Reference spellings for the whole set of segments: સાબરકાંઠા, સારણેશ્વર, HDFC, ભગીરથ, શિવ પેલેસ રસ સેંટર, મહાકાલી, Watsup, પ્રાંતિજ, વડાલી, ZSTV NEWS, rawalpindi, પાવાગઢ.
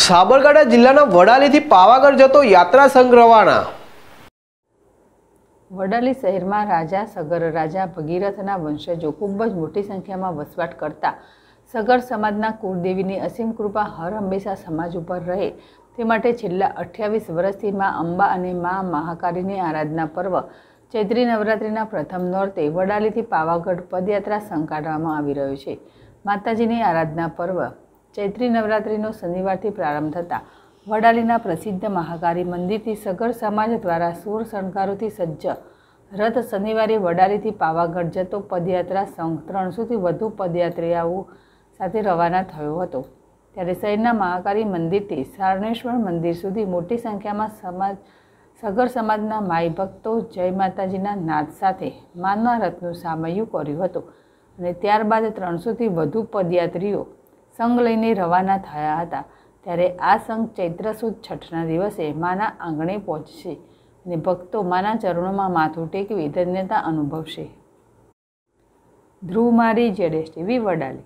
साबरकांठा जिल्लाना वडालीथी पावागढ़ जतो यात्रा संघ रवाना। वडाली शहर में राजा सगर राजा भगीरथना वंशजों खूब ज मोटी संख्या में वसवाट करता सगर समाजना कुलदेवीनी असीम कृपा हर हमेशा समाज पर रहे ते माटे छेल्ला 28 वर्षथी मां अंबा अने मां महाकालीनी आराधना पर्व चैत्री नवरात्रिना प्रथम नोरते वडालीथी पावागढ़ पदयात्रा संकाढवामां आवी रह्यो छे। माताजीनी आराधना पर्व चैत्री नवरात्रिनो शनिवारथी प्रारंभ थता वडालीना प्रसिद्ध महाकाली मंदिरथी सगर समाज द्वारा सूर शणगारोथी सज्ज रथ शनिवारे वडालीथी पावागढ़ जतो पदयात्रा संघ 300थी वधु पदयात्रीओ साथे रवाना थयो हतो। त्यारे शहरना महाकाली मंदिरथी सारणेश्वर मंदिर सुधी मोटी संख्यामां समाज सगर समाजना माई भक्तो जय माताजीना नाद साथे मानना रथनु सामयु कर्यु हतुं अने त्यारबाद 300थी वधु पदयात्रीओ संघ लईने रवाना थया हता। त्यारे आ संघ चैत्र सुद छठना दिवसे माना आंगणे पहोंचशे ने भक्तों माना चरणों में माथुं टेकवी धन्यता अनुभवशे। ध्रुवमारी ZSTV वडाली।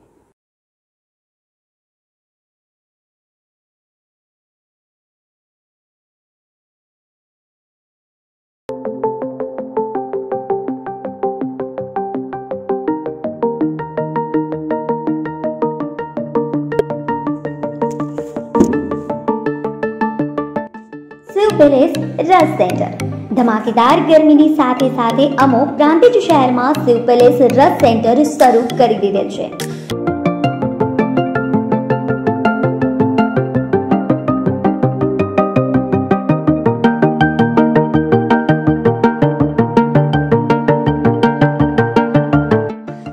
रस सेंटर धमाकेदार गर्मीनी साथे साथे अमो प्रांतिज शहरमां शिव पेलेस रस सेंटर शरू करी दीधेल छे।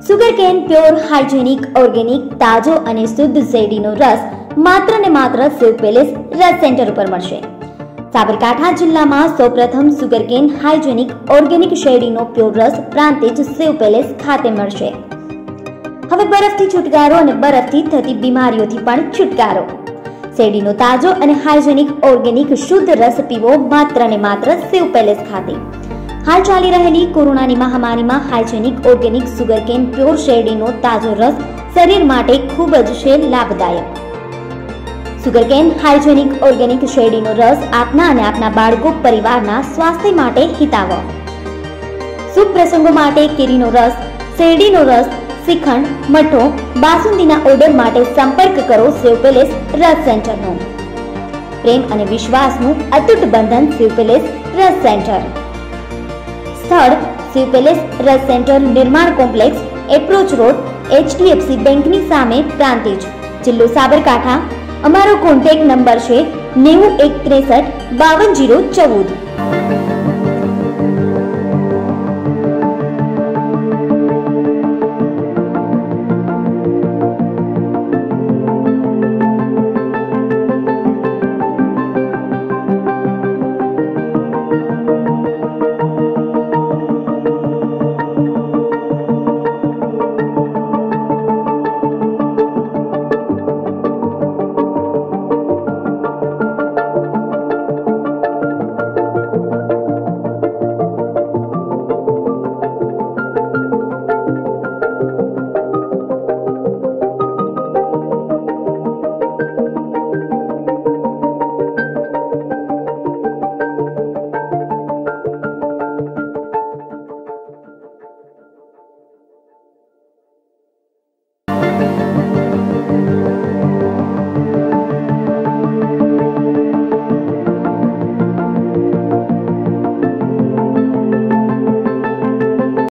Sugar cane pure hygienic organic ताजो अने शुद्ध झेरीनो रस मात्र ने मात्र शिव पेलेस रस सेंटर पर मळशे। साबरकांठा जिल्ला में सौप्रथम सुगरकेन हाइजेनिक ऑर्गेनिक शेरडीनो प्योर रस प्रांतिज शिव पेलेस खाते मळशे। हवे बरफथी छुटकारो अने बरफथी थती बीमारीओथी पण छुटकारो। शेरडीनो ताजो अने हाइजेनिक ऑर्गेनिक शुद्ध रस पीवो मात्र ने मात्र शिव पेलेस खाते। हाल चाली रहेली कोरोनानी महामारी में हाइजेनिक ऑर्गेनिक सुगरकेन प्योर शेरडीनो ताजो रस शरीर माटे खूब ज लाभदायक। सुगरकेन हाइजेनिक ऑर्गेनिक शेरडीनो रस आपना अने आपना बाळको परिवारना स्वास्थ्य माटे हिताव। शुभ प्रसंगो माटे केरीनो रस शेरडीनो रस श्रीखंड मठो बासुंदीना ऑर्डर माटे संपर्क करो शिव पेलेस रस सेंटर नो। प्रेम अने विश्वासनु अतूट बंधन शिव पेलेस रस सेंटर। स्थळ शिव पेलेस रस सेंटर निर्माण कॉम्प्लेक्स एप्रोच रोड HDFC बेंकनी सामे प्रांतिज जिल्लो साबरकांठा। अमारो कॉन्टेक्ट नंबर है 9163520014।